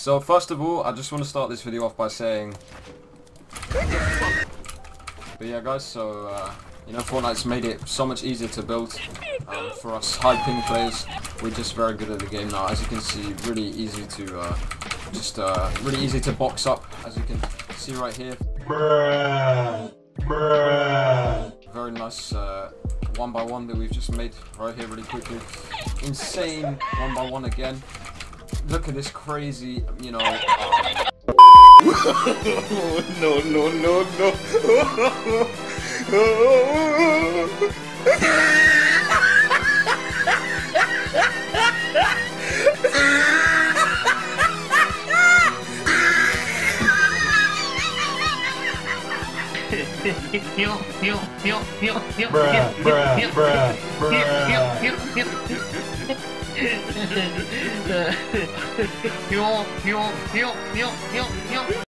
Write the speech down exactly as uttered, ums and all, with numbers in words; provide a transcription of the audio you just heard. So first of all, I just want to start this video off by saying, but yeah guys, so uh, you know, Fortnite's made it so much easier to build um, for us high ping players. We're just very good at the game now, as you can see. Really easy to uh, just uh, really easy to box up, as you can see right here. Very nice uh, one by one that we've just made right here, really quickly. Insane one by one again. Look at this crazy, you know. Uh... no, no, no, no. Heal, heal, heal, heal, heal, bruh, bruh, heal, bruh, heal, bruh. Heal, heal, heal, heal. Heal, heal, heal, heal, heal, heal.